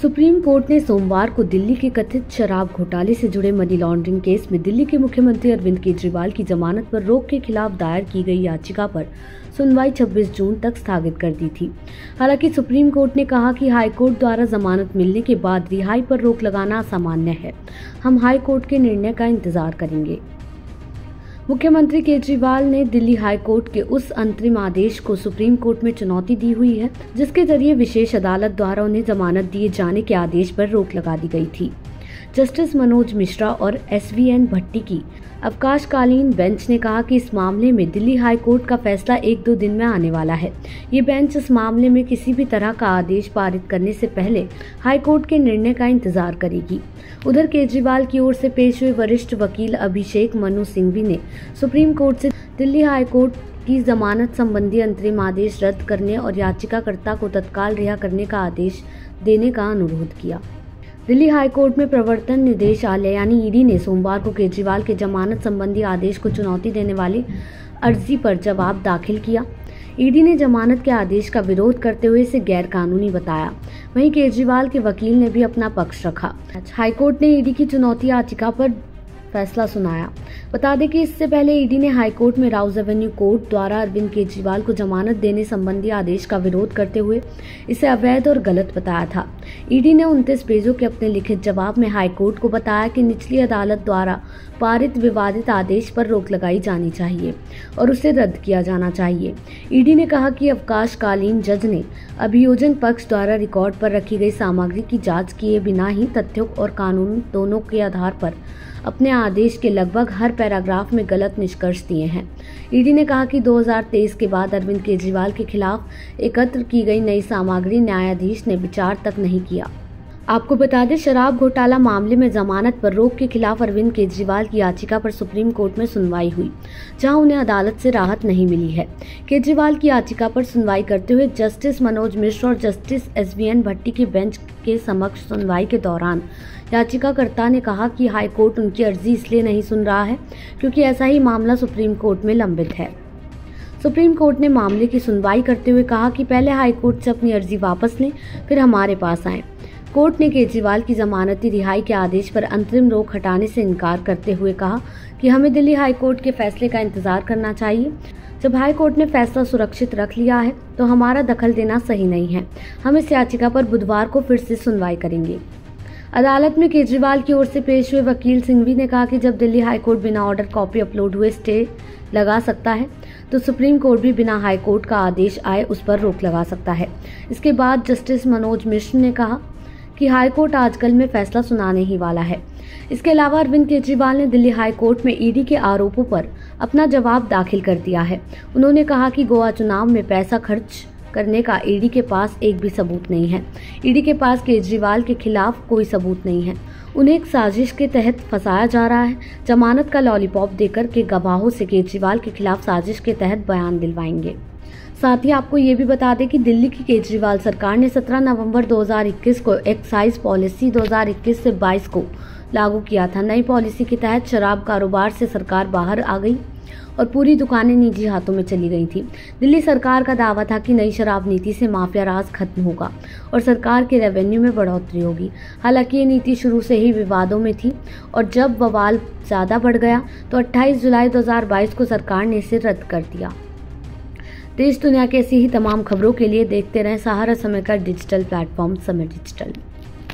Supreme court ने सोमवार को दिल्ली के कथित शराब घोटाले से जुड़े मनी लॉन्ड्रिंग केस में दिल्ली के मुख्यमंत्री अरविंद केजरीवाल की जमानत पर रोक के खिलाफ दायर की गई याचिका पर सुनवाई 26 जून तक स्थगित कर दी थी। हालांकि सुप्रीम कोर्ट ने कहा कि हाई कोर्ट द्वारा जमानत मिलने के बाद रिहाई पर रोक लगाना असामान्य है, हम हाई कोर्ट के निर्णय का इंतजार करेंगे। मुख्यमंत्री केजरीवाल ने दिल्ली हाई कोर्ट के उस अंतरिम आदेश को सुप्रीम कोर्ट में चुनौती दी हुई है जिसके जरिए विशेष अदालत द्वारा उन्हें जमानत दिए जाने के आदेश पर रोक लगा दी गई थी। जस्टिस मनोज मिश्रा और एसवीएन भट्टी की अवकाशकालीन बेंच ने कहा कि इस मामले में दिल्ली हाई कोर्ट का फैसला 1-2 दिन में आने वाला है। ये बेंच इस मामले में किसी भी तरह का आदेश पारित करने से पहले हाई कोर्ट के निर्णय का इंतजार करेगी। उधर केजरीवाल की ओर से पेश हुए वरिष्ठ वकील अभिषेक मनु सिंघवी ने सुप्रीम कोर्ट से दिल्ली हाई कोर्ट की जमानत संबंधी अंतरिम आदेश रद्द करने और याचिकाकर्ता को तत्काल रिहा करने का आदेश देने का अनुरोध किया। दिल्ली हाई कोर्ट में प्रवर्तन निदेशालय यानी ईडी ने सोमवार को केजरीवाल के जमानत संबंधी आदेश को चुनौती देने वाली अर्जी पर जवाब दाखिल किया। ईडी ने जमानत के आदेश का विरोध करते हुए इसे गैरकानूनी बताया। वहीं केजरीवाल के वकील ने भी अपना पक्ष रखा। हाई कोर्ट ने ईडी की चुनौती याचिका पर फैसला सुनाया। बता दें कि इससे पहले ईडी ने हाईकोर्ट में राउज़ एवेन्यू कोर्ट द्वारा अरविंद केजरीवाल को जमानत देने संबंधी आदेश का विरोध करते हुए इसे अवैध और गलत बताया था। ईडी ने 29 पेजों के अपने लिखित जवाब में हाईकोर्ट को बताया कि निचली अदालत द्वारा पारित विवादित आदेश पर रोक लगाई जानी चाहिए और उसे रद्द किया जाना चाहिए। ईडी ने कहा कि अवकाशकालीन जज ने अभियोजन पक्ष द्वारा रिकॉर्ड पर रखी गई सामग्री की जाँच किए बिना ही तथ्यों और कानून दोनों के आधार पर अपने आदेश के लगभग हर पैराग्राफ में गलत निष्कर्ष दिए हैं। ईडी ने कहा कि 2023 के बाद अरविंद केजरीवाल के खिलाफ एकत्र की गई नई सामग्री न्यायाधीश ने विचार तक नहीं किया। आपको बता दें, शराब घोटाला मामले में जमानत पर रोक के खिलाफ अरविंद केजरीवाल की याचिका पर सुप्रीम कोर्ट में सुनवाई हुई, जहां उन्हें अदालत से राहत नहीं मिली है। केजरीवाल की याचिका पर सुनवाई करते हुए जस्टिस मनोज मिश्रा और जस्टिस एसवीएन भट्टी की बेंच के समक्ष सुनवाई के दौरान याचिकाकर्ता ने कहा कि हाई कोर्ट उनकी अर्जी इसलिए नहीं सुन रहा है क्योंकि ऐसा ही मामला सुप्रीम कोर्ट में लंबित है। सुप्रीम कोर्ट ने मामले की सुनवाई करते हुए कहा कि पहले हाई कोर्ट से अपनी अर्जी वापस लें, फिर हमारे पास आएं। कोर्ट ने केजरीवाल की जमानती रिहाई के आदेश पर अंतरिम रोक हटाने से इनकार करते हुए कहा कि हमें दिल्ली हाई कोर्ट के फैसले का इंतजार करना चाहिए। जब हाई कोर्ट ने फैसला सुरक्षित रख लिया है तो हमारा दखल देना सही नहीं है। हम इस याचिका पर बुधवार को फिर से सुनवाई करेंगे। अदालत में केजरीवाल की ओर से पेश हुए वकील सिंघवी ने कहा कि जब दिल्ली हाई कोर्ट बिना ऑर्डर कॉपी अपलोड हुए स्टे लगा सकता है तो सुप्रीम कोर्ट भी बिना हाई कोर्ट का आदेश आए उस पर रोक लगा सकता है। इसके बाद जस्टिस मनोज मिश्र ने कहा कि हाई कोर्ट आजकल में फैसला सुनाने ही वाला है। इसके अलावा अरविंद केजरीवाल ने दिल्ली हाई कोर्ट में ईडी के आरोपों पर अपना जवाब दाखिल कर दिया है। उन्होंने कहा कि गोवा चुनाव में पैसा खर्च करने का ईडी के पास एक भी सबूत नहीं है। ईडी के पास केजरीवाल के खिलाफ कोई सबूत नहीं है। उन्हें एक साजिश के तहत फंसाया जा रहा है। जमानत का लॉलीपॉप देकर के गवाहों से केजरीवाल के खिलाफ साजिश के तहत बयान दिलवाएंगे। साथ ही आपको ये भी बता दें कि दिल्ली की केजरीवाल सरकार ने 17 नवंबर 2021 को एक्साइज पॉलिसी 2021 से 22 को लागू किया था। नई पॉलिसी के तहत शराब कारोबार से सरकार बाहर आ गई और पूरी दुकानें निजी हाथों में चली गई थी। दिल्ली सरकार का दावा था कि नई शराब नीति से माफिया राज खत्म होगा और सरकार के रेवेन्यू में बढ़ोतरी होगी। हालांकि ये नीति शुरू से ही विवादों में थी और जब बवाल ज़्यादा बढ़ गया तो 28 जुलाई 2022 को सरकार ने इसे रद्द कर दिया। देश दुनिया के ऐसी ही तमाम खबरों के लिए देखते रहें सहारा समय का डिजिटल प्लेटफॉर्म समय डिजिटल।